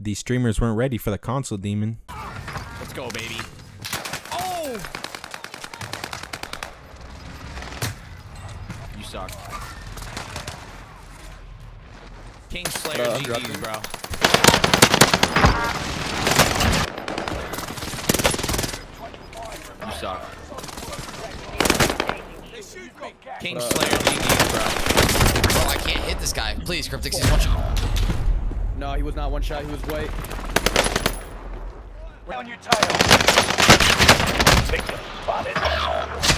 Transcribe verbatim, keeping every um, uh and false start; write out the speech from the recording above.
These streamers weren't ready for the console demon. Let's go, baby. Oh! You suck. Kingslayer, uh, G G, bro. You suck. Kingslayer, G G, bro. Bro, I can't hit this guy. Please, Cryptix, he's watching. No, he was not one shot. He was white. Down your tire. Victim spotted.